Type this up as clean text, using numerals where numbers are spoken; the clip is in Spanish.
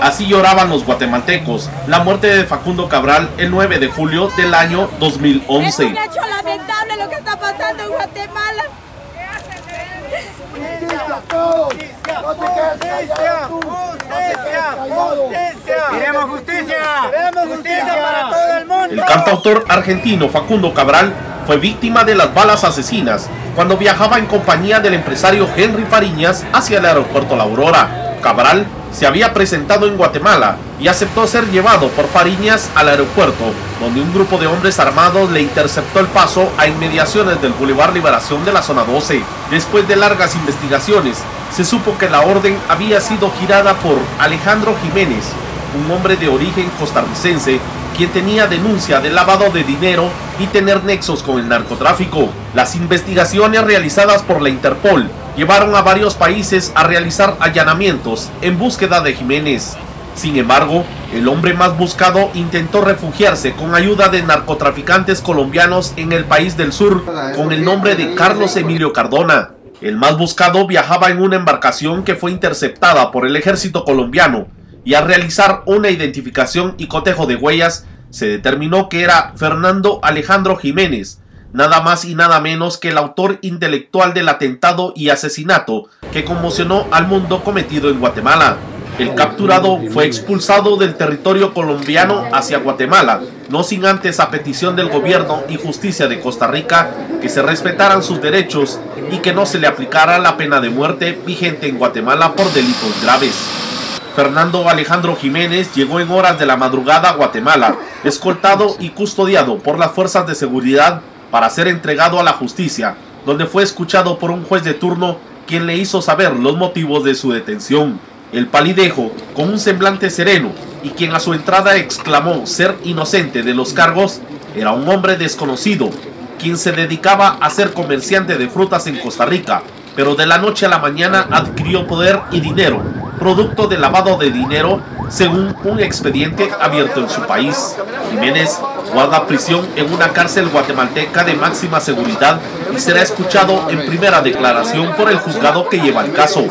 Así lloraban los guatemaltecos la muerte de Facundo Cabral el 9 de julio del año 2011. Es un hecho lamentable lo que está pasando en Guatemala. ¡Queremos justicia! ¡Queremos justicia para todo el mundo! El cantautor argentino Facundo Cabral fue víctima de las balas asesinas cuando viajaba en compañía del empresario Henry Fariñas hacia el aeropuerto La Aurora. Cabral se había presentado en Guatemala y aceptó ser llevado por Fariñas al aeropuerto, donde un grupo de hombres armados le interceptó el paso a inmediaciones del Boulevard Liberación de la zona 12. Después de largas investigaciones, se supo que la orden había sido girada por Alejandro Jiménez, un hombre de origen costarricense, quien tenía denuncia de lavado de dinero y tener nexos con el narcotráfico. Las investigaciones realizadas por la Interpol llevaron a varios países a realizar allanamientos en búsqueda de Jiménez. Sin embargo, el hombre más buscado intentó refugiarse con ayuda de narcotraficantes colombianos en el país del sur con el nombre de Carlos Emilio Cardona. El más buscado viajaba en una embarcación que fue interceptada por el ejército colombiano y al realizar una identificación y cotejo de huellas se determinó que era Fernando Alejandro Jiménez, nada más y nada menos que el autor intelectual del atentado y asesinato que conmocionó al mundo cometido en Guatemala. El capturado fue expulsado del territorio colombiano hacia Guatemala, no sin antes a petición del gobierno y justicia de Costa Rica que se respetaran sus derechos y que no se le aplicara la pena de muerte vigente en Guatemala por delitos graves. Fernando Alejandro Jiménez llegó en horas de la madrugada a Guatemala, escoltado y custodiado por las fuerzas de seguridad para ser entregado a la justicia, donde fue escuchado por un juez de turno quien le hizo saber los motivos de su detención. El Palidejo, con un semblante sereno y quien a su entrada exclamó ser inocente de los cargos, era un hombre desconocido, quien se dedicaba a ser comerciante de frutas en Costa Rica, pero de la noche a la mañana adquirió poder y dinero, producto de lavado de dinero, según un expediente abierto en su país. Jiménez guarda prisión en una cárcel guatemalteca de máxima seguridad y será escuchado en primera declaración por el juzgado que lleva el caso.